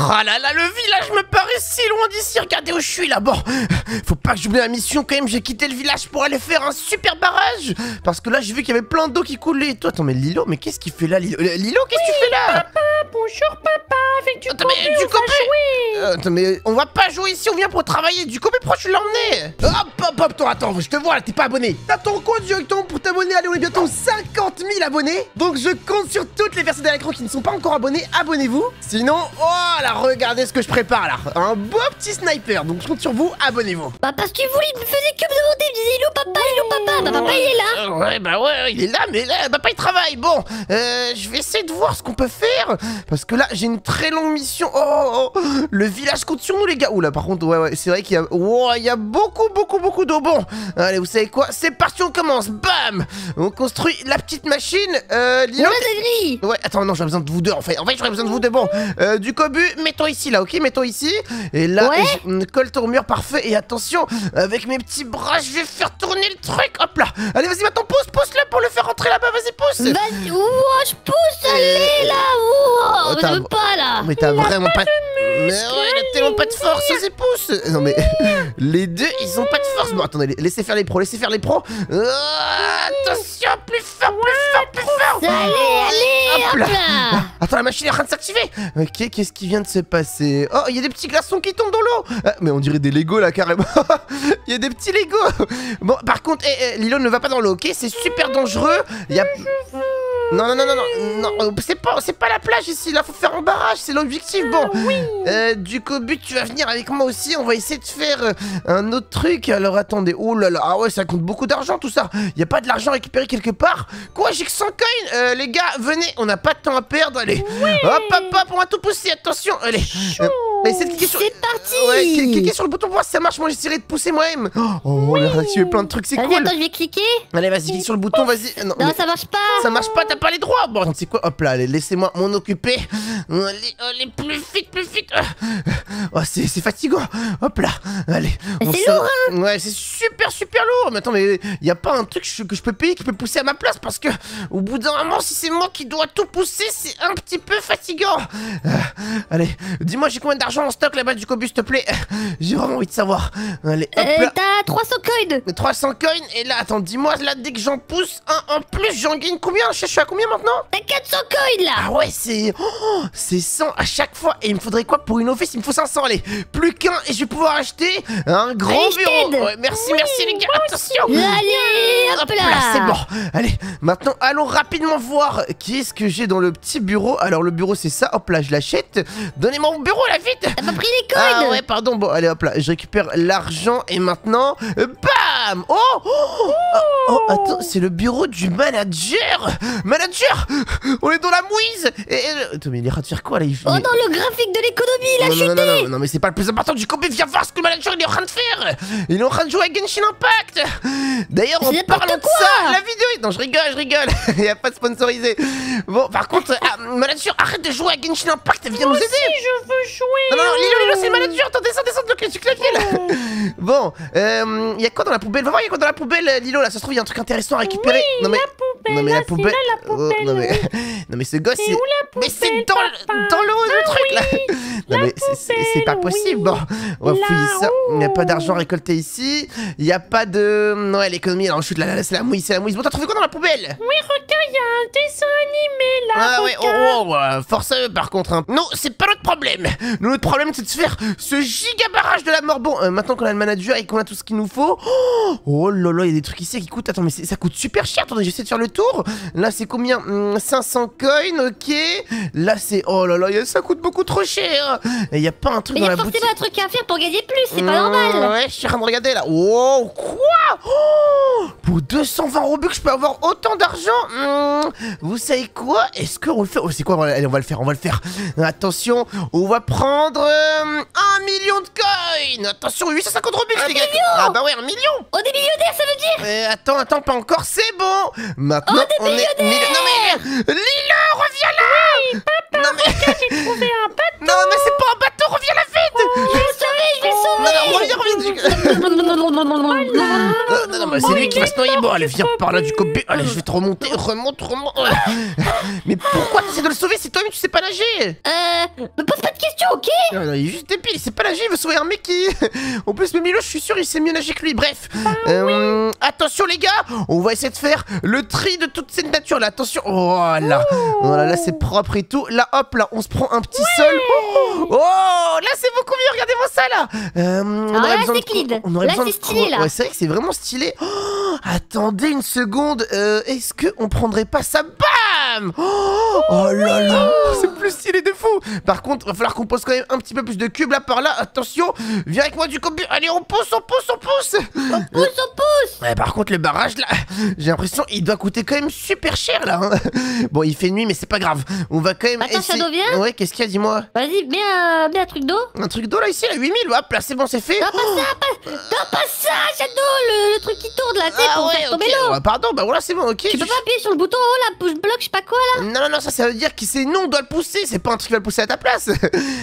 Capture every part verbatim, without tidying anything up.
Ah là là, le village me paraît si loin d'ici, regardez où je suis là, bon, faut pas que j'oublie la mission quand même, j'ai quitté le village pour aller faire un super barrage, parce que là j'ai vu qu'il y avait plein d'eau qui coulait, et toi, attends mais Lilo, mais qu'est-ce qu'il fait là, Lilo, Lilo, qu'est-ce que oui, tu fais là papa, bonjour papa, avec du Ducobu, on va jouer. euh, Attends mais on va pas jouer ici, on vient pour travailler, Ducobu, pourquoi tu l'as emmené? Hop, hop, hop, toi, attends, je te vois là, t'es pas abonné, t'as ton compte directement pour t'abonner, allez, on est bientôt cinquante mille abonnés, donc je compte sur toutes les personnes derrière l'écran qui ne sont pas encore abonnées, abonnez-vous, sinon, oh là, regardez ce que je prépare là, un beau petit sniper, donc je compte sur vous, abonnez-vous. Bah parce que vous, il me faisait que me demander, il me disait Lilo papa, Lilo papa, bah papa il est là. Ouais bah ouais, il est là mais là, papa il travaille, bon, euh, je vais essayer de voir ce qu'on peut faire, parce que là j'ai une très longue mission, oh, oh, le village compte sur nous les gars, oula par contre ouais ouais, c'est vrai qu'il y a, oh, il y a beaucoup beaucoup beaucoup d'eau, bon, allez vous savez quoi, c'est parti on commence, bam, on construit la petite machine, euh, Lilo. Ouais attends non j'aurais besoin de vous deux en fait, en fait j'aurais besoin de vous deux, bon, euh, Ducobu, mets-toi ici là, ok, mets-toi ici. Et là, ouais, je colle ton mur, parfait. Et attention, avec mes petits bras, je vais faire tourner le truc. Hop là. Allez, vas-y, maintenant, pousse, pousse là pour le faire rentrer là-bas. Vas-y, pousse. Vas-y, oh, je pousse. Allez, là. Oh, oh, veux pas là. Mais t'as vraiment pas de... Mais ouais, il a tellement pas de force, vas-y pousse. Non mais, les deux, ils ont pas de force. Bon, attendez, laissez faire les pros, laissez faire les pros. Oh, attention, plus fort, plus fort, plus fort. Allez, allez, hop là. Ah, attends, la machine est en train de s'activer. Ok, qu'est-ce qui vient de se passer? Oh, il y a des petits glaçons qui tombent dans l'eau. Ah, mais on dirait des Lego là, carrément. Il y a des petits Lego. Bon, par contre, eh, eh, Lilo ne va pas dans l'eau, ok? C'est super dangereux. Il y a... Non, non, non, non, non, non, c'est pas, pas la plage ici, là, faut faire un barrage, c'est l'objectif, bon. Oui. Euh, Ducobu, tu vas venir avec moi aussi, on va essayer de faire euh, un autre truc. Alors, attendez, oh là là, ah ouais, ça compte beaucoup d'argent, tout ça. Y a pas de l'argent récupéré quelque part? Quoi, j'ai que cent coins, euh, les gars, venez, on n'a pas de temps à perdre, allez. Oui. Hop, hop, hop, on va tout pousser, attention, allez. Euh, c'est cliquez sur... parti. Ouais, cliquez sur le bouton pour voir si ça marche, moi j'essaierai de pousser moi-même. Oh, oui, on a activé plein de trucs, c'est cool. Attends, je vais cliquer. Allez, vas-y, clique sur le bouton, vas-y. Non, non mais... ça marche pas. Ça marche pas, pas les droits. Bon, c'est quoi? Hop là, laissez-moi m'en occuper. Allez, allez, plus vite, plus vite. Oh, c'est fatigant. Hop là, allez. C'est lourd, hein? Ouais, c'est super, super lourd. Mais attends, mais y a pas un truc que je peux payer qui peut pousser à ma place? Parce que, au bout d'un moment, si c'est moi qui dois tout pousser, c'est un petit peu fatigant. Euh, allez, dis-moi, j'ai combien d'argent en stock là-bas, Ducobu, s'il te plaît? J'ai vraiment envie de savoir. Allez, hop euh, là. T'as trois cents coins. trois cents coins, et là, attends, dis-moi, là, dès que j'en pousse un en plus, j'en gagne combien? Je suis à combien maintenant? T'as quatre cents coins là. Ah ouais, c'est... Oh, c'est cent à chaque fois. Et il me faudrait quoi pour une office? Il me faut cinq cents, allez. Plus qu'un et je vais pouvoir acheter un grand bureau. Ouais, merci, oui, merci les gars. Attention. Allez, hop, hop là, là c'est bon. Allez, maintenant, allons rapidement voir qu'est-ce que j'ai dans le petit bureau. Alors, le bureau, c'est ça. Hop là, je l'achète. Donnez-moi mon bureau, là, vite. T'as pas pris les coins? Ah ouais, pardon. Bon, allez, hop là. Je récupère l'argent et maintenant... Bam. Oh, oh, oh, oh, attends, c'est le bureau du manager. Manager, on est dans la mouise. Et, et... Attends, mais il est en train de faire quoi là? Il... Oh non, le graphique de l'économie, il a non, chuté. Non, non, non, non, non, mais c'est pas le plus important. Ducobu, viens voir ce que le manager il est en train de faire. Il est en train de jouer à Genshin Impact. D'ailleurs, en parlant de ça, la vidéo... Non, je rigole, je rigole. Il n'y a pas de sponsorisé. Bon, par contre, euh, manager, arrête de jouer à Genshin Impact. Viens Moi nous aider. Aussi, je veux jouer. Non, non, non, Lilo, Lilo, c'est le manager. Attends, descends, descends, descends, tu claques là. Oh. Bon, il euh, y a quoi dans la poubelle? Va voir, il y a quoi dans la poubelle, Lilo? Là, ça se trouve, il y a un truc intéressant à récupérer. Oui, non, mais... non, mais la poubelle. Là, la poubelle. Oh, non, mais... non mais ce gosse c'est... Mais c'est dans, dans l'eau le ah, truc là oui. Non la mais c'est pas possible, oui. Bon, on va là, fouiller ça, ouh. Il n'y a pas d'argent récolté ici. Il n'y a pas de... Ouais, l'économie, alors je chute là, là, là c'est la mouille, c'est la mouille. Bon, t'as trouvé quoi dans la poubelle? Oui, regarde, il y a un dessin animé là. Ah ouais, oh, oh, oh, force à eux par contre hein. Non, c'est pas notre problème. Nous, notre problème c'est de se faire ce giga barrage de la mort. Bon, euh, maintenant qu'on a le manager et qu'on a tout ce qu'il nous faut... Oh, oh là là, il y a des trucs ici qui coûtent... Attends, mais ça coûte super cher, attendez, j'essaie de faire le tour. Là, c'est combien? Cinq cents coins, ok. Là, c'est... Oh là là, ça coûte beaucoup trop cher. Il n'y a pas un truc mais dans la boutique. Il y a forcément un truc à faire pour gagner plus, c'est mmh, pas normal. Ouais, je suis en train de regarder, là. Wow, quoi? Oh, pour deux cent vingt robux, je peux avoir autant d'argent. Mmh, vous savez quoi? Est-ce qu'on le fait? Oh, c'est quoi? Allez, on va le faire, on va le faire. Attention, on va prendre euh, un million de coins. Attention, huit cent cinquante robux, les gars. Ah bah ouais, un million. On est millionnaire, ça veut dire euh, attends, attends, pas encore, c'est bon. Maintenant, oh, on est... Mille... Non mais... Lilo, reviens là. Oui, papa, non, mais... regarde, j'ai trouvé un bateau. Non, mais c'est pas un bateau, reviens là vite. Oh, je vais sauver, je vais sauver. Non, non, reviens, reviens. Voilà. Non, non, mais euh, c'est lui qui va se noyer. Bon, allez, viens par là, Ducobu. Allez, je vais te remonter. Remonte, remonte. Mais pourquoi tu essaies de le sauver si toi-même tu sais pas nager? Euh. Me pose pas de questions, ok? Non, non, il est juste débile, il sait pas nager, il veut sauver un mec qui. En plus, même Lilo, je suis sûr, il sait mieux nager que lui. Bref. Ah, euh, oui. Attention, les gars, on va essayer de faire le tri de toute cette nature là. Attention. Oh là. Oh là là, c'est propre et tout. Là, hop, là, on se prend un petit oui. seul. Oh, oh là, c'est beaucoup mieux. Regardez-moi ça là. Euh, on aurait là, c'est clean. On aurait là, c'est stylé là. Ouais, c'est vrai que c'est vraiment stylé. Oh, attendez une seconde. Euh, Est-ce qu'on prendrait pas ça? Bam! Oh, oh là oui. là. C'est plus stylé de fou. Par contre, il va falloir qu'on pose quand même un petit peu plus de cubes là par là. Attention. Viens avec moi, Ducobu. Allez, on pousse, on pousse, on pousse. On pousse, on pousse. Ouais, par contre, le barrage là, j'ai l'impression il doit coûter quand même super cher là. Hein. Bon, il fait nuit, mais c'est pas grave. On va quand même. Attends, essayer... Shadow, viens. Ouais, qu'est-ce qu'il y a? Dis-moi. Vas-y, mets un, mets un truc d'eau. Un truc d'eau là ici, à huit mille. Hop là, c'est bon, c'est fait. Non, pas ça, pas... non, pas ça, Shadow, le, le truc qui tourne là, c'est ah, pour ouais, faire tomber okay. l'eau. Oh, pardon, bah voilà, c'est bon, ok. Tu je... peux pas appuyer sur le bouton haut là, push block, je sais pas quoi là. Non, non, non, ça, ça veut dire que c'est non, on doit le pousser. C'est pas un truc qui va le pousser à ta place.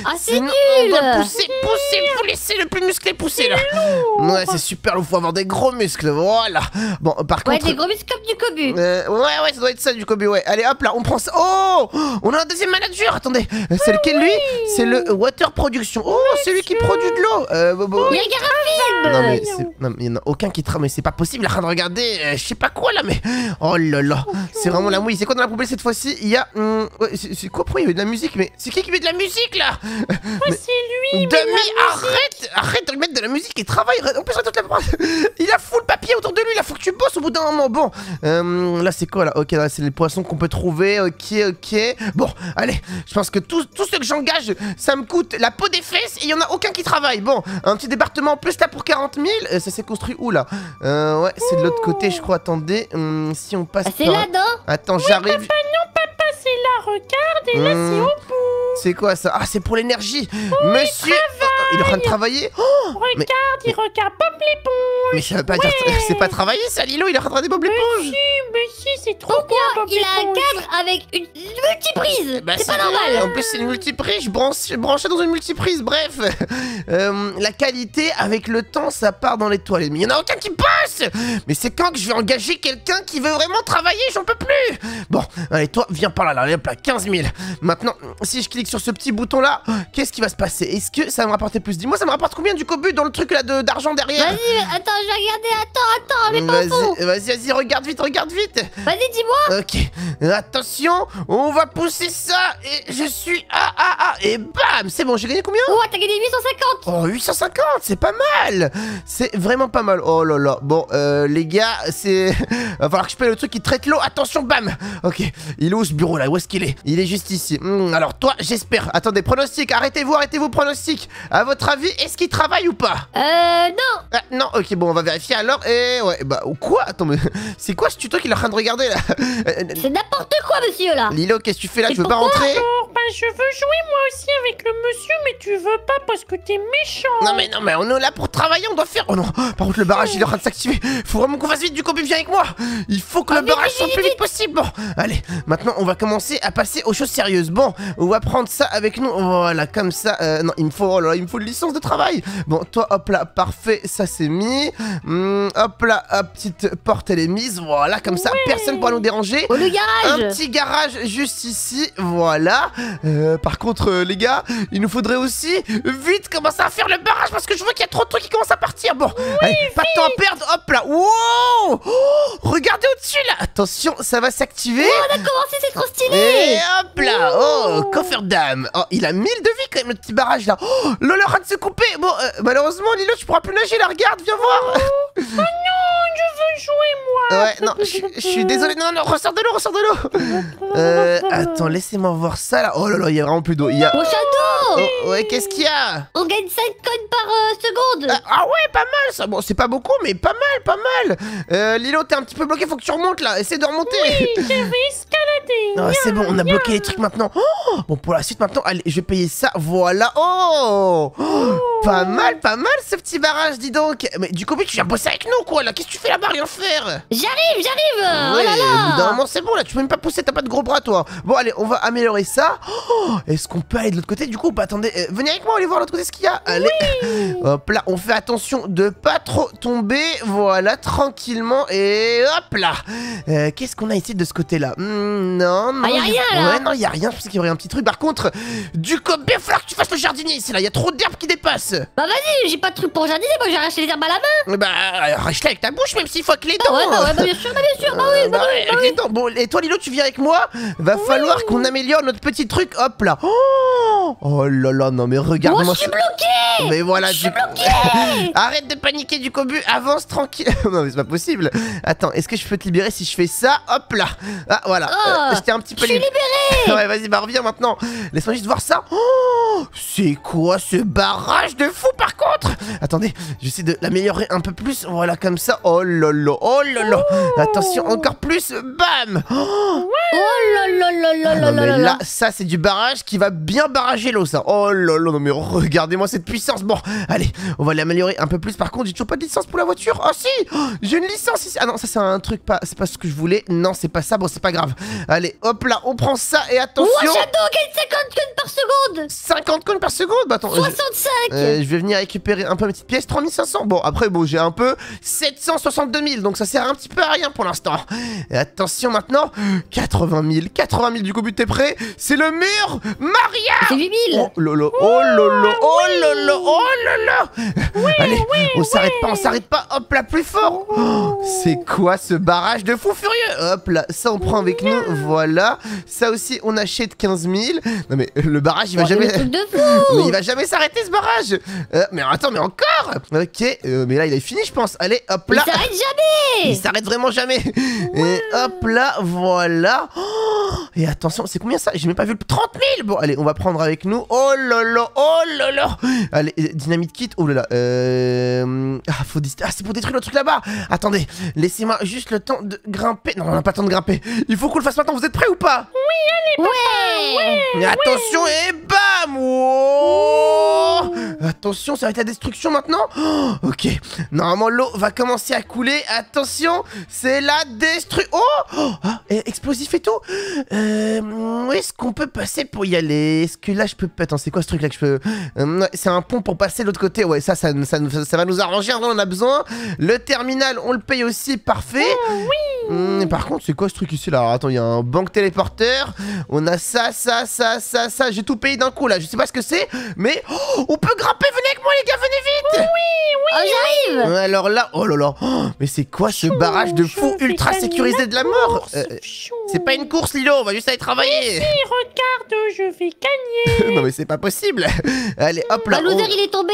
Ah, c'est nul. On doit le pousser, pousser, vous laisser le plus musclé pousser là. Lourd. Ouais, c'est super, il faut avoir des gros muscles, voilà. Bon, par contre. Ouais, des gros muscles comme Ducobu. Euh, ouais, ouais, ça doit être ça, Ducobu, ouais. Allez, hop là, on prend ça. Oh, on a un deuxième manager, attendez. C'est lequel lui? C'est le Water Production. Oh, c'est lui qui produit de l'eau. Euh, Bobo. Il y a un film. Non, mais il n'y en a aucun qui trame, mais c'est pas possible. Il est en train de regarder, euh, je sais pas quoi là, mais. Oh là là, c'est vraiment la mouille. C'est quoi dans la poubelle cette fois-ci? Il y a. Hum... Ouais, c'est quoi? Pourquoi il y a eu de la musique? Mais c'est qui qui met de la musique là? Ouais, mais... c'est lui. Demi, arrête! Arrête de mettre de la musique et travaille. On peut se toute la Il a fou le papier autour de lui, il faut que tu bosses au bout d'un moment. Bon, euh, là c'est quoi là? Ok, là c'est les poissons qu'on peut trouver. Ok, ok. Bon, allez, je pense que tout, tout ce que j'engage, ça me coûte la peau des fesses et il y en a aucun qui travaille. Bon, un petit département en plus là pour quarante mille. Euh, ça s'est construit où là? euh, Ouais, c'est de l'autre côté, je crois. Attendez, hum, si on passe. Ah, c'est par... là, non? Attends, oui, j'arrive. Papa, non, papa, c'est là, regarde. Et là, hum... c'est au bout. C'est quoi ça? Ah, c'est pour l'énergie. Oh, monsieur, il, oh, il est en train de travailler. Oh, regarde, mais... il regarde Bob l'éponge. Mais ça veut pas ouais. dire, c'est pas travailler ça, Lilo. Il est en train de regarder Bob l'éponge. Mais si, c'est trop bien. Bob il a un cadre avec une multiprise. Bah, c'est pas normal. En plus, c'est une multiprise. Je branche, branché dans une multiprise. Bref, euh, la qualité avec le temps, ça part dans les toilettes. Mais il y en a aucun qui passe. Mais c'est quand que je vais engager quelqu'un qui veut vraiment travailler? J'en peux plus. Bon, allez, toi, viens par là, là, hop là, quinze mille. Maintenant, si je clique sur ce petit bouton là, qu'est-ce qui va se passer? Est-ce que ça va me rapporter plus? Dis-moi, ça me rapporte combien Ducobu dans le truc là d'argent de, derrière? Vas-y, attends, je vais regarder, attends, attends, mais vas-y, vas-y, vas-y, regarde vite, regarde vite. Vas-y, dis-moi. Ok, attention, on va pousser ça et je suis ah ah ah et bam, c'est bon, j'ai gagné combien? Oh, t'as gagné huit cent cinquante. Oh, huit cent cinquante, c'est pas mal, c'est vraiment pas mal. Oh là là, bon, euh, les gars, c'est va falloir que je paye le truc qui traite l'eau. Attention, bam. Ok, il est où ce bureau là? Où est-ce qu'il est? Il est juste ici. Mmh, alors toi, j'ai J'espère. Attendez, pronostic, arrêtez-vous, arrêtez-vous, pronostic. À votre avis, est-ce qu'il travaille ou pas? Euh, non. Ah, non, ok, bon, on va vérifier alors. Et ouais, bah, quoi? Attends, mais c'est quoi ce tuto qu'il est en train de regarder là? C'est n'importe quoi, monsieur, là. Lilo, qu'est-ce que tu fais là? Tu veux pas rentrer? Bah, je veux jouer moi aussi avec le monsieur, mais tu veux pas parce que t'es méchant. Non, mais non, mais on est là pour travailler, on doit faire. Oh non, par contre, le barrage, il est en train de s'activer. Faut vraiment qu'on fasse vite, Ducobu, viens avec moi. Il faut que le barrage soit le plus vite possible. Bon, allez, maintenant, on va commencer à passer aux choses sérieuses. Bon, on va prendre ça avec nous, voilà, comme ça. euh, Non, il me faut, oh là, il me faut une licence de travail. Bon, toi, hop là, parfait, ça c'est mis. mmh, Hop là, hop, petite porte, elle est mise, voilà, comme ça, oui. Personne pourra nous déranger. Oh, le garage. Un petit garage juste ici, voilà. euh, Par contre, euh, les gars, il nous faudrait aussi vite commencer à faire le barrage parce que je vois qu'il y a trop de trucs qui commencent à partir. Bon, oui, allez, pas de temps à perdre, hop là. Wow, oh, regardez au-dessus là. Attention, ça va s'activer. Oh, on a commencé, c'est trop stylé. Et hop là, oh, coffre dame. Oh, il a mille de vie quand même, le petit barrage là. Oh, Lolo a de se couper. Bon, euh, malheureusement, Lilo, tu pourras plus nager là. Regarde, viens voir. Oh, oh non, je veux jouer moi. Ouais, non, je, je suis désolé. Non, non, ressors de l'eau, ressors de l'eau. Euh, attends, laissez-moi voir ça là. Oh là là, il y a vraiment plus d'eau. Il y a... Mon château. Oh, ouais, qu'est-ce qu'il y a? On gagne cinq codes par euh, seconde. Ah, ah ouais, pas mal ça. Bon, c'est pas beaucoup, mais pas mal, pas mal. Euh, Lilo, t'es un petit peu bloqué. Faut que tu remontes là. Essaie de remonter. Oui, je vais escalader. Non, c'est bon, on a bloqué les trucs maintenant. Oh, bon, pour la suite maintenant, allez, je vais payer ça, voilà. Oh, oh, pas mal, pas mal ce petit barrage, dis donc. Mais Ducobu, tu viens bosser avec nous quoi là? Qu'est-ce que tu fais là-bas? Rien rien faire. J'arrive, j'arrive. Ouais, oh là là. Non, c'est bon là, tu peux même pas pousser, t'as pas de gros bras toi. Bon allez, on va améliorer ça. Oh, est-ce qu'on peut aller de l'autre côté du coup? Bah attendez, euh, venez avec moi, allez voir de l'autre côté ce qu'il y a. Allez, oui. Hop là, on fait attention de pas trop tomber. Voilà, tranquillement et hop là. euh, Qu'est-ce qu'on a ici de ce côté là? mmh, Non, non, ah, y a rien là. Ouais, non, y a rien, je pensais qu'il y aurait un petit truc. Par contre, du coup, il va falloir que tu fasses le jardinier ici là, y a trop d'herbes qui dépassent. Bah vas-y, j'ai pas de truc pour jardiner, moi j'arrache les herbes à la main. Bah arrache-les avec ta bouche même s'il faut que les dents. Ouais, bah ouais, bah bien sûr, bah bien sûr, bah oui, bah, bah, oui, bah, bah oui. Les dents. Bon, et toi Lilo, tu viens avec moi, va oui. falloir qu'on améliore notre petit truc, hop là. Oh, oh là là, non mais regarde-moi. Oh, je suis bloqué. Mais voilà, je suis bloqué. Arrête de paniquer du cobu, avance tranquille. Non mais c'est pas possible. Attends, est-ce que je peux te libérer si je fais ça? Hop là. Ah voilà, oh, euh, j'étais un petit peu libéré. Ouais, vas-y, bah reviens maintenant. Laisse-moi juste voir ça. Oh, c'est quoi ce barrage de fou par contre? Attendez, j'essaie de l'améliorer un peu plus. Voilà, comme ça. Oh lolo, oh lolo. Attention, encore plus. Bam. Oh lolo, lolo. Là, ça, c'est du barrage qui va bien barrager l'eau, ça. Oh lolo, non mais regardez-moi cette puissance. Bon, allez, on va l'améliorer un peu plus. Par contre, j'ai toujours pas de licence pour la voiture. Ah si, j'ai une licence ici. Ah non, ça c'est un truc pas. C'est pas ce que je voulais. Non, c'est pas ça. Bon, c'est pas grave. Allez, hop là, on prend ça et attention. Oh Shadow, quel cinquante coups par seconde. cinquante coups par seconde. Bah attends. soixante-cinq. Euh, je vais venir récupérer un peu mes petites pièces. trois mille cinq cents. Bon, après, bon, j'ai un peu sept cent soixante-deux mille. Donc ça sert un petit peu à rien pour l'instant. Et attention maintenant. quatre-vingt mille. quatre-vingt mille du coup, but, t'es prêt? C'est le mur Maria. C'est huit mille. Oh lolo. Oh lolo. Oh lolo. Oh lolo. Oui, allez, oui, on oui. s'arrête pas, on s'arrête pas. Hop là, plus fort. Oh, c'est quoi ce barrage de fou furieux? Hop là, ça on prend avec nous. Voilà. Ça aussi, on achète quinze mille. Non mais le barrage, il va oh, jamais. Mais il va jamais s'arrêter ce barrage. Euh, mais attends, mais encore. Ok, euh, mais là il est fini, je pense. Allez, hop là. Il s'arrête jamais. Il s'arrête vraiment jamais. Ouais. Et hop là, voilà. Oh, et attention, c'est combien ça? J'ai même pas vu le trente mille. Bon, allez, on va prendre avec nous. Oh lolo, oh lolo. Allez, dynamite kit. Oh là là. Euh... Ah, faut dist... ah, c'est pour détruire le truc là-bas. Attendez, laissez-moi juste le temps de grimper. Non, on n'a pas le temps de grimper. Il faut qu'on le fasse maintenant. Vous êtes prêts ou pas? Oui, allez, papa. Ouais. Mais attention ouais. et bam. Oh, attention, ça va être la destruction maintenant. Oh, ok, normalement l'eau va commencer à couler. Attention, c'est la destruction. Oh, oh ah, explosif et tout. Euh, où est-ce qu'on peut passer pour y aller? Est-ce que là je peux... Attends, c'est quoi ce truc là que je peux... Euh, c'est un pont pour passer de l'autre côté. Ouais, ça ça, ça, ça, ça va nous arranger. On en a besoin. Le terminal, on le paye aussi. Parfait. Oh, oui. Hum, par contre, c'est quoi ce truc ici là? Attends, il y a un banque téléporteur. On a ça, ça, ça, ça, ça. J'ai tout payé d'un coup là. Je sais pas ce que c'est, mais... Oh, on peut grimper. Venez avec moi les gars, venez vite. Oui, oui. Oh, j'arrive. Alors là, oh là là. Oh, mais c'est quoi ce chou, barrage de fou ultra sécurisé de la mort? euh, C'est pas une course, Lilo. On va juste aller travailler. Si, regarde, je vais gagner. Non mais c'est pas possible. Allez, hop là. Le loser, on... il est tombé.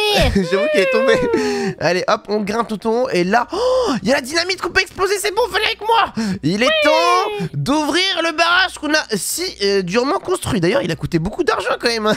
J'avoue qu'il est tombé. Allez, hop, on grimpe tout en haut. Et là, il oh, y a la dynamite qu'on peut exploser. C'est bon, venez avec moi. Il est oui. temps d'ouvrir le barrage qu'on a si euh, durement construit. D'ailleurs, il a coûté beaucoup d'argent quand même.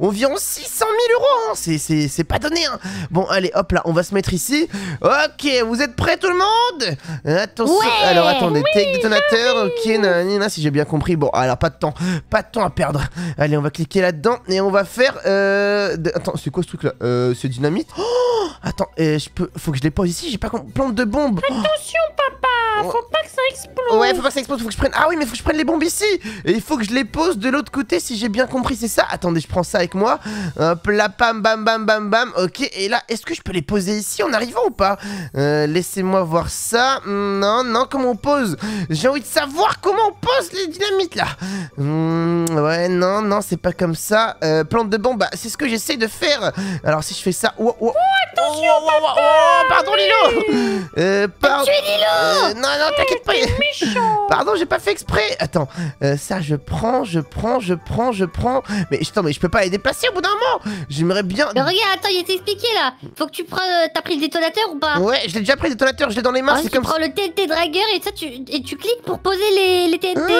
Environ six cent mille euros. Hein. C'est pas donné. Hein. Bon, allez, hop là, on va se mettre ici. Ok, vous êtes prêts tout le monde? Attention. Ouais. Alors attendez, oui, tech détonateur. Ok, nanana, si j'ai bien compris. Bon, alors pas de temps, pas de temps à perdre. Allez, on va cliquer là-dedans et on va faire. Euh... Attends, c'est quoi ce truc là? euh, C'est dynamite. Oh, attends, euh, je peux. Faut que je les pose ici. J'ai pas compris. Plante de bombes. Attention, papa. Faut pas que ça explose. Ouais, faut pas que ça explose. Faut que je prenne. Ah oui, mais faut que je prenne les bombes ici. Et il faut que je les pose de l'autre côté, si j'ai bien compris. C'est ça. Attendez, je prends ça avec moi. Hop là, pam, bam, bam, bam, bam. Ok. Et là, est-ce que je peux les poser ici en arrivant ou pas? euh, Laissez-moi voir ça. Non, non. Comment on pose? J'ai envie de savoir comment on pose les dynamites là. Mmh, ouais, non, non, c'est pas comme ça. Euh, plante de bombe, bah, c'est ce que j'essaie de faire. Alors si je fais ça, oh, oh, oh attention, oh, oh, papa, oh, pardon Lilo. Oui. Euh, par... Tu es Lilo. Euh, non, non, t'inquiète pas. Pardon, j'ai pas fait exprès. Attends, euh, ça, je prends, je prends, je prends, je prends. Mais attends, mais je peux pas les déplacer au bout d'un moment. J'aimerais bien. Mais regarde, attends, il est expliqué là. Faut que tu prends, euh, t'as pris le détonateur ou pas? Ouais, je l'ai déjà pris le détonateur, je l'ai dans les mains. Ah, c'est comme. Tu prends le T N T dragueur et ça, tu et tu cliques pour poser les, les T N T.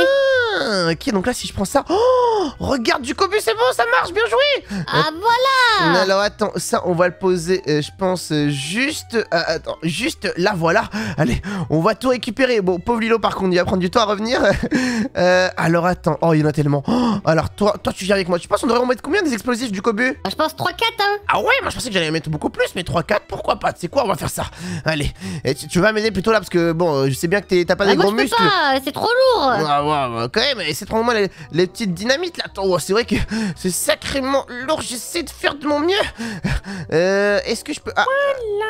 Ah, ok, donc là si je prends ça, oh, regarde du cobu, c'est bon, ça marche, bien joué. Ah euh, voilà. Alors attends, ça on va le poser, euh, je pense, euh, juste... Euh, attends, juste là, voilà. Allez, on va tout récupérer. Bon, pauvre Lilo par contre, il va prendre du temps à revenir. euh, alors attends, oh il y en a tellement. Oh, alors toi, toi tu viens avec moi. Tu penses qu'on devrait en mettre combien des explosifs du Cobu? Je pense trois quatre, hein. Ah ouais, moi je pensais que j'allais en mettre beaucoup plus, mais trois quatre, pourquoi pas? Tu sais quoi, on va faire ça. Allez, et tu, tu vas m'aider plutôt là, parce que bon, euh, je sais bien que t'as pas ah, des moi, gros je peux muscles. C'est trop lourd. Ah ouais, ouais, quand même, et c'est trop normal les, les petites dynamites là. Oh, c'est vrai que c'est sacrément lourd, j'essaie de faire de mon mieux. Euh, est-ce que je peux... Ah.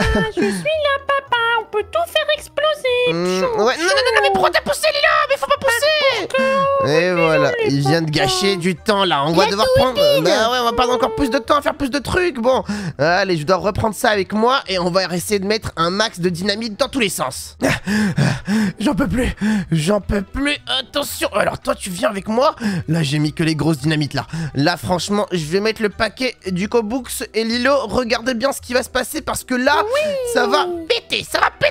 Voilà, je suis là, papa, on peut tout faire exploser. Mmh, chou, ouais. chou. Non, non, non, mais pourquoi t'as poussé, Lilo? Mais faut pas pousser. Pas Et voilà, il vient de gâcher du temps, là. On va devoir prendre... Bah ouais, on va prendre encore plus de temps à faire plus de trucs, bon. Allez, je dois reprendre ça avec moi, et on va essayer de mettre un max de dynamite dans tous les sens. J'en peux plus, j'en peux plus, attention. Alors, toi, tu viens avec moi. Là, j'ai mis que les grosses dynamites, là. Là, franchement, je vais mettre le paquet du Cobux et Lilo. Regardez bien ce qui va se passer, parce que là, oui. ça va péter, ça va péter.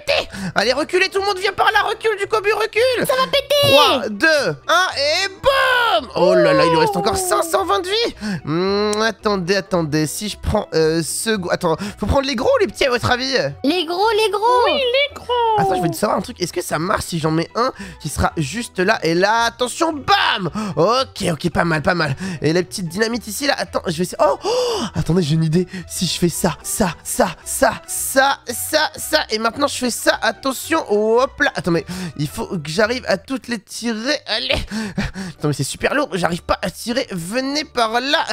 Allez, reculez, tout le monde vient par là, recule du Cobu, recule. Ça va péter. Trois, deux, un, et boum. Oh là là, il lui reste encore cinq cent vingt de vie. Mmh, attendez, attendez, si je prends euh, ce... Attends, faut prendre les gros ou les petits à votre avis? Les gros, les gros. Oui, les gros. Attends, je vais te savoir un truc, est-ce que ça marche si j'en mets un qui sera juste là? Et là, attention, bam. Ok, ok, pas mal, pas mal. Et la petite dynamite ici, là, attends, je vais essayer... Oh, oh, attendez, j'ai une idée. Si je fais ça, ça, ça, ça, ça, ça, ça, et maintenant je fais ça, attention, oh, hop là. Attends, mais il faut que j'arrive à toutes les tirer, allez. Attends, mais c'est super lourd, j'arrive pas à tirer, venez par là.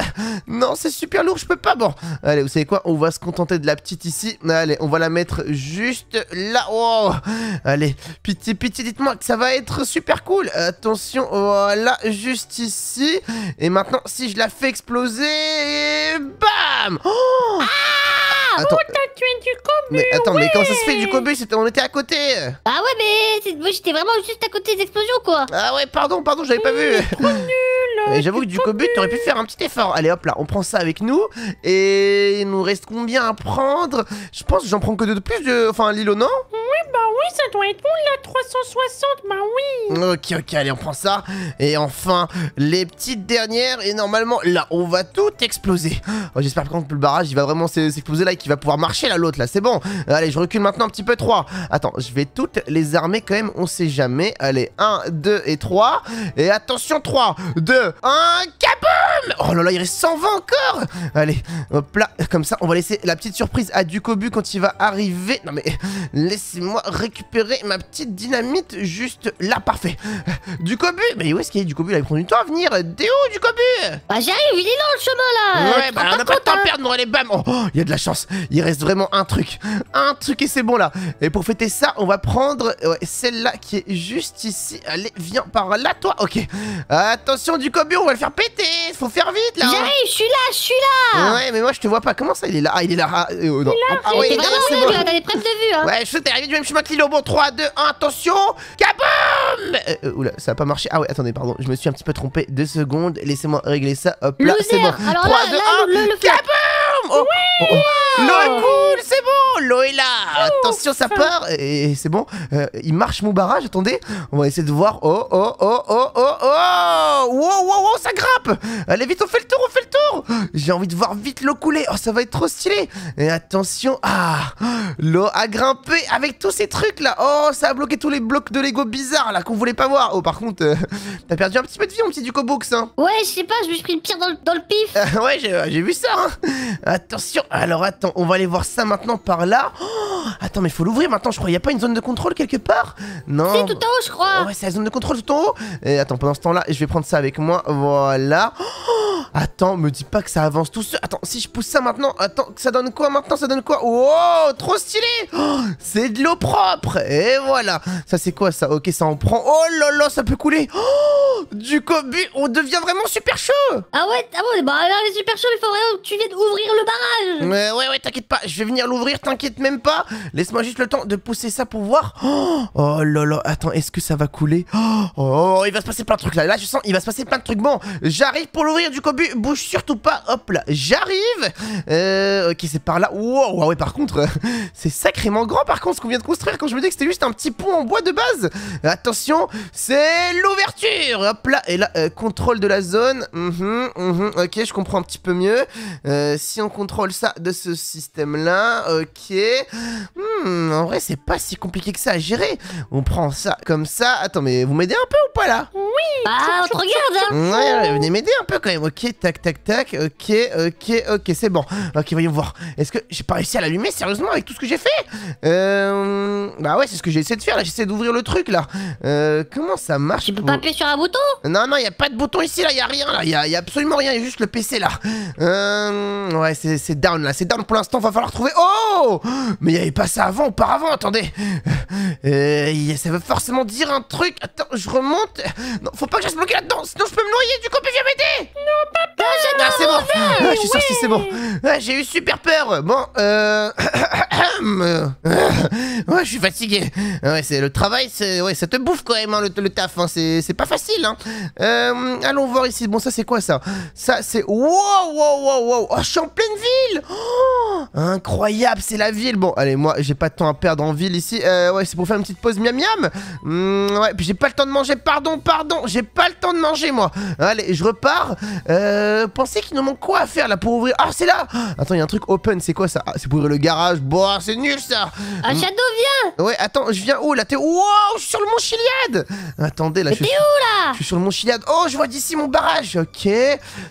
Non, c'est super lourd, je peux pas, bon. Allez, vous savez quoi, on va se contenter de la petite ici. Allez, on va la mettre juste là, oh. Allez, pitié, pitié, dites-moi que ça va être super cool. Attention, voilà, juste ici. Et maintenant, si je la fais exploser, et bam. Oh, ah, attends, oh, t'as tué du Cobu. Mais attends, ouais. mais comment ça se fait du Cobu? On était à côté. Ah ouais, mais moi j'étais vraiment juste à côté des explosions, quoi. Ah ouais, pardon, pardon, j'avais mmh, pas vu. Trop nul. J'avoue que du Cobu, t'aurais pu faire un petit effort. Allez, hop là, on prend ça avec nous. Et il nous reste combien à prendre? Je pense que j'en prends que deux de plus. De... Enfin, Lilo, non? Oui, bah oui, ça doit être bon là, trois cent soixante, bah oui. Ok, ok, allez, on prend ça. Et enfin, les petites dernières. Et normalement, là, on va tout exploser. Oh, j'espère par contre que le barrage, il va vraiment s'exploser là et qu'il va pouvoir marcher là, l'autre là, c'est bon. Allez, je recule maintenant un petit peu, trois. Attends, je vais toutes les armer quand même, on sait jamais. Allez, un, deux et trois. Et attention, trois, deux, un, kaboum! Oh là là, il reste cent vingt encore. Allez, hop là, comme ça, on va laisser la petite surprise à Ducobu quand il va arriver. Non mais, laissez-moi récupérer ma petite dynamite juste là, parfait. Ducobu, mais où est-ce qu'il y a Ducobu? Il prend du temps à venir. T'es où, Ducobu? Bah j'arrive, il est dans le chemin là. Ouais, bah on n'a pas de temps à perdre dans les bams. Oh, oh, y a de la chance, il reste vraiment un truc. Un truc et c'est bon là. Et pour fêter ça, on va prendre ouais, celle-là qui est juste ici. Allez, viens par là, toi. Ok. Attention Ducobu, on va le faire péter. Faut faire vite là. Hein. J'arrive, je suis là, je suis là. Ouais, mais moi je te vois pas. Comment ça, il est là? Ah, il est là. Ah, euh, non. Il est là. Ah, ouais, c'est bon. T'as des preuves de vue. Hein. Ouais, je sais, t'es arrivé du même chemin que Lilo. Bon, trois, deux, un, attention. Kaboum! euh, euh, Oula, ça a pas marché. Ah ouais, attendez, pardon. Je me suis un petit peu trompé. Deux secondes. Laissez-moi régler ça. Hop là, c'est bon. trois, deux, un, kaboum! Oh, oui, oh, oh. L'eau est cool, c'est bon. L'eau est là. Oh, attention, ça part. Et, et c'est bon. Euh, il marche mon barrage. Attendez, on va essayer de voir. Oh, oh, oh, oh, oh, oh. Wow, wow, wow, ça grimpe. Allez, vite, on fait le tour, on fait le tour. J'ai envie de voir vite l'eau couler. Oh, ça va être trop stylé. Et attention, ah, l'eau a grimpé avec tous ces trucs là. Oh, ça a bloqué tous les blocs de Lego bizarres là qu'on voulait pas voir. Oh, par contre, euh, t'as perdu un petit peu de vie, mon petit Ducoboux, hein. Ouais, je sais pas, je me suis pris une pierre dans le, dans le pif. Euh, ouais, j'ai vu ça. Hein. Attention. Alors, attends, on va aller voir ça maintenant par là. Oh, attends, mais faut l'ouvrir maintenant, je crois. Il n'y a pas une zone de contrôle quelque part? Non. C'est tout en haut, je crois. Ouais, c'est la zone de contrôle tout en haut. Et attends, pendant ce temps-là, je vais prendre ça avec moi. Voilà. Oh, attends, me dis pas que ça avance tout seul. Attends, si je pousse ça maintenant, attends, ça donne quoi maintenant? Ça donne quoi? Oh, trop stylé. Oh, c'est de l'eau propre. Et voilà. Ça, c'est quoi ça? Ok, ça en prend. Oh là là, ça peut couler. Oh, du Cobu, on devient vraiment super chaud. Ah ouais, ah ouais, bah là, on est super chaud, il faut vraiment que tu viennes ouvrir le barrage. Ouais, ouais, ouais, t'inquiète pas, je vais venir l'ouvrir, t'inquiète même pas. Laisse-moi juste le temps de pousser ça pour voir. Oh, oh là là, attends, est-ce que ça va couler? Oh, oh, il va se passer plein de trucs là. Là, je sens, il va se passer plein de trucs. Bon, j'arrive pour l'ouvrir, Ducobu. Bouge surtout pas. Hop là, j'arrive. Euh, ok, c'est par là. Wow, ouais, ouais, par contre, c'est sacrément grand par contre ce qu'on vient de construire. Quand je me dis que c'était juste un petit pont en bois de base. Attention, c'est l'ouverture. Hop là, et là, euh, contrôle de la zone. Mmh, mmh, ok, je comprends un petit peu mieux. Euh, si on contrôle ça de ce système-là, ok. Hmm, en vrai, c'est pas si compliqué que ça à gérer. On prend ça comme ça. Attends, mais vous m'aidez un peu ou pas là? Oui. Ah, on te regarde. Ouais, venez m'aider un peu quand même. Ok, tac, tac, tac. Ok, ok, ok, c'est bon. Ok, voyons voir. Est-ce que j'ai pas réussi à l'allumer sérieusement avec tout ce que j'ai fait? Euh... Bah ouais, c'est ce que j'ai essayé de faire là. J'essaie d'ouvrir le truc là. Euh, comment ça marche? Tu peux pas appuyer sur un bouton? Non, non, y a pas de bouton ici là. Y a rien là. Y a, y a absolument rien. Y a juste le P C là. Euh... Ouais, c'est down là. C'est down pour l'instant. Va falloir trouver. Oh! Mais il n'y avait pas ça avant, auparavant, attendez. Euh, ça veut forcément dire un truc. Attends, je remonte. Non, faut pas que je reste bloqué là-dedans, sinon je peux me noyer. Du coup, viens m'aider. Non, papa. Ah, ah c'est bon. Ah, je suis sorti, c'est bon. Ah, j'ai eu super peur. Bon, euh... ouais, je suis fatigué. Ouais, c'est le travail, ouais, ça te bouffe quand même, hein, le, le taf. Hein. C'est pas facile. Hein. Euh, allons voir ici. Bon, ça, c'est quoi ça? Ça, c'est. Wow, wow, wow, wow. Oh, je suis en pleine ville. Oh, incroyable, c'est la ville. Bon, allez, moi, j'ai pas de temps à perdre en ville ici. Euh, ouais, c'est pour faire une petite pause miam miam. Mmh, ouais, puis j'ai pas le temps de manger. Pardon, pardon. J'ai pas le temps de manger, moi. Allez, je repars. Euh, pensez qu'il nous manque quoi à faire là pour ouvrir? Ah, c'est là. Attends, il y a un truc open. C'est quoi ça? Ah, c'est pour ouvrir le garage. Bon, c'est nul ça. Ah, Shadow, viens. Ouais, attends, je viens où là? T'es. Wow, je suis sur le Mont Chiliad. Attendez, là, je suis. T'es où là? Je suis sur le Mont Chiliad. Oh, je vois d'ici mon barrage. Ok.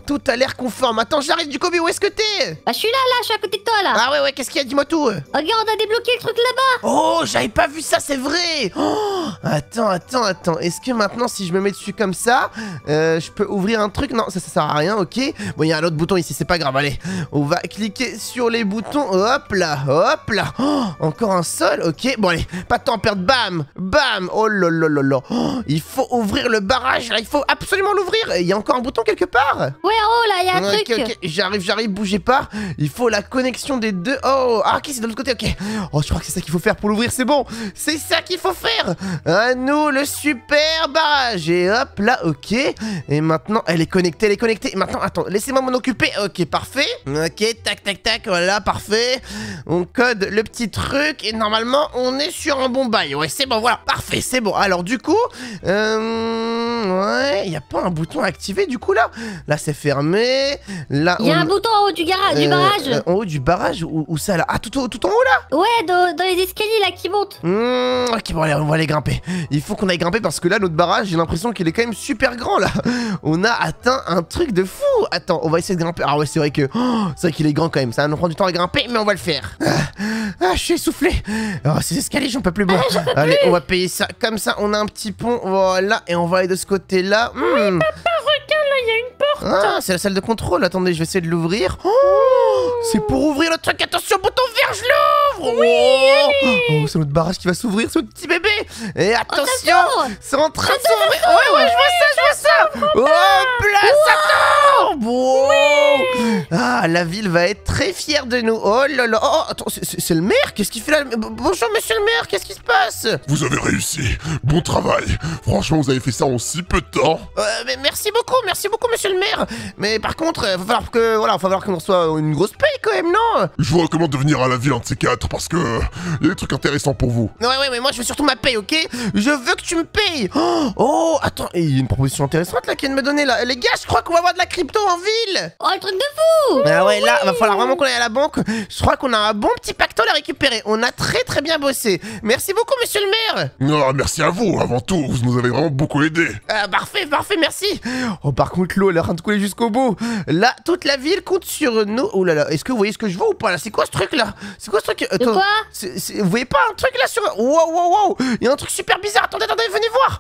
Tout a l'air conforme. Attends, j'arrive du Kobe. Où est-ce que t'es? Ah, je suis là, là. Je suis à côté de toi là. Ah, ouais, ouais, qu'est-ce qu'il y a? Dis-moi tout. Regarde, on a débloqué le truc là-bas. Oh, j'avais pas vu ça, c'est vrai. Oh, attends, attends, attends. Est-ce que maintenant, si je me mets dessus comme ça, euh, je peux ouvrir un truc? Non, ça, ça sert à rien, ok. Bon, il y a un autre bouton ici, c'est pas grave. Allez, on va cliquer sur les boutons. Hop là, hop là. Oh, encore un sol, ok. Bon, allez, pas de temps à perdre. Bam, bam. Oh là là là là. Oh, il faut ouvrir le barrage, là. Il faut absolument l'ouvrir. Il y a encore un bouton quelque part? Ouais, oh là, il y a un okay, truc. Ok, j'arrive, j'arrive, bougez pas. Il faut la connexion des deux. Oh, ah, ok, c'est de l'autre côté, ok. Oh, je crois que c'est ça qu'il faut faire pour l'ouvrir, c'est bon. C'est ça qu'il faut faire. À nous, le super barrage. Et hop là, ok. Et maintenant, elle est connectée, elle est connectée. Et maintenant, attends, laissez-moi m'en occuper. Ok, parfait. Ok, tac, tac, tac, voilà, parfait. On code le petit truc et normalement, on est sur un bon bail. Ouais, c'est bon, voilà, parfait, c'est bon. Alors, du coup, euh, ouais, il n'y a pas un bouton à activer, du coup, là. Là, c'est fermé. Là, il y a on... un bouton en haut du, garage, euh, du barrage. Euh, en haut du barrage, où, où ça, là? Ah, tout, tout en haut, là? Ouais, dans, dans les escaliers, là, qui montent. Mmh, ok, bon, allez, on va aller grimper. Il faut qu'on aille grimper parce que là, notre barrage, j'ai l'impression qu'il est quand même super grand, là. On a atteint un truc de fou. Attends, on va essayer de grimper. Ah ouais, c'est vrai que oh, c'est vrai qu'il est grand quand même. Ça va nous prendre du temps à grimper, mais on va le faire. Ah, ah, je suis essoufflé. Oh, ces escaliers, j'en peux plus. Bon, ah, allez, plus. On va payer ça. Comme ça, on a un petit pont. Voilà, et on va aller de ce côté-là. Oui, hmm. Papa, regarde, là, il y a une porte. Ah, c'est la salle de contrôle. Attendez, je vais essayer de l'ouvrir. Oh, c'est pour ouvrir le truc. Attention, bouton vert, je l'ouvre. Oui. Oh, oh, c'est notre barrage qui va s'ouvrir, c'est notre petit bébé. Et attention, oh, c'est en train de s'ouvrir. Ouais, ouais, oui, je vois ça, je vois ça. Oh, place, wow. Ça tombe. Oh. Oui. Ah, la ville va être très fière de nous. Oh là là. Oh, attends, c'est le maire. Qu'est-ce qu'il fait là? Bonjour, monsieur le maire. Qu'est-ce qui se passe? Vous avez réussi. Bon travail. Franchement, vous avez fait ça en si peu de temps. Euh, mais merci beaucoup, merci beaucoup, monsieur le maire. Mais par contre, il va falloir que, voilà, il va falloir qu'on reçoive une grosse paye quand même, non? Je vous recommande de venir à la ville un de ces quatre parce que il y a des trucs intéressants pour vous. Ouais, ouais, mais moi je veux surtout ma paye, ok? Je veux que tu me payes. Oh, oh, attends, il y a une proposition intéressante là qui vient de me donner là. Les gars, je crois qu'on va avoir de la crypto en ville. Oh, le truc de fou. Ah ouais, oui. Là, va falloir vraiment qu'on aille à la banque. Je crois qu'on a un bon petit pactole à récupérer. On a très très bien bossé. Merci beaucoup, monsieur le maire. Non, merci à vous. Avant tout, vous nous avez vraiment beaucoup aidé. Ah, parfait, parfait, merci. Oh, par contre, l'eau, elle est en train de couler jusqu'au bout. Là, toute la ville compte sur nous. Oh là là, est-ce que vous voyez ce que je vois ou pas là? C'est quoi ce truc là? C'est quoi ce truc? Attends, quoi? C est, c est... Vous voyez pas un truc là sur... Wow, wow, wow. Il y a un truc super bizarre. Attendez, attendez, venez voir.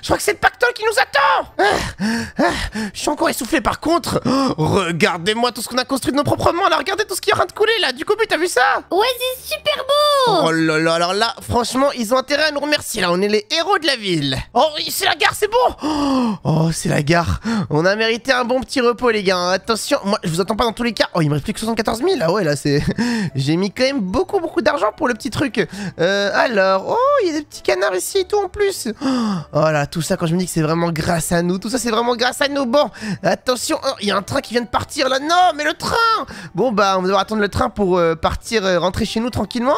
Je crois que c'est le pactole qui nous attend. Ah, ah, je suis encore essoufflé par contre. Oh, regardez-moi tout ce qu'on a construit de nos propres mains là. Regardez tout ce qui est en train de couler là. Du coup, t'as vu ça? Ouais, c'est super beau. Oh là là, alors là, franchement, ils ont intérêt à nous remercier là. On est les héros de la ville. Oh, c'est la gare, c'est bon. Oh, c'est la gare. On a mérité un bon petit repos, les gars. Attention, moi, je vous attends pas dans tous les cas. Oh, il me reste plus que soixante-quatorze soixante-quatorze mille. Ah ouais, là, c'est... J'ai mis quand même beaucoup, beaucoup d'argent pour le petit truc. Euh, alors... Oh, il y a des petits canards ici et tout, en plus. Oh là, tout ça, quand je me dis que c'est vraiment grâce à nous. Tout ça, c'est vraiment grâce à nous. Bon, attention. Oh, il y a un train qui vient de partir, là. Non, mais le train! Bon, bah, on va devoir attendre le train pour euh, partir, euh, rentrer chez nous tranquillement.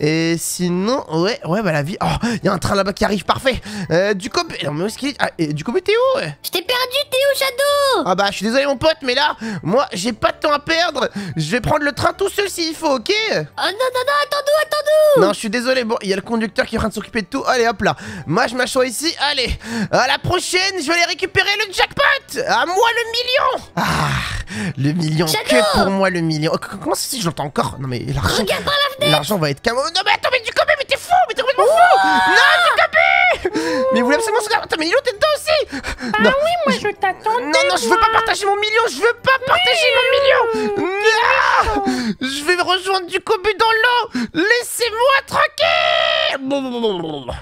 Et sinon... Ouais, ouais, bah, la vie... Oh, il y a un train là-bas qui arrive, parfait. Euh, Ducobu... Non, mais où est-ce qu'il est? Ah, et Ducobu, t'es où? Je t'ai perdu, t'es où, Shadow? Ah bah, je suis désolé, mon pote, mais là... Moi, j'ai pas de temps à perdre. Je vais prendre le train tout seul s'il faut, ok? Oh non, non, non, attends-nous, attends-nous. Non, je suis désolé. Bon, il y a le conducteur qui est en train de s'occuper de tout. Allez, hop là. Moi, je m'assois ici. Allez, à la prochaine, je vais aller récupérer le jackpot. À moi, le million. Ah, le million, Shadow. Que pour moi, le million. Oh, comment ça, si je l'entends encore? Non, mais l'argent. Regarde par la fenêtre. L'argent va être camo. Non, mais attends, mais du coup, mais t'es fou, mais t'es complètement fou. Oh. Non, Ducobu. Mais vous voulez absolument se... Attends, mais Lilo, t'es dedans aussi. Ah non. Oui, moi, je t'attendais. Non, non, je veux pas partager mon million. Je veux pas partager oui. mon million. Non. Je vais rejoindre Ducobu dans l'eau. Laissez-moi tranquille.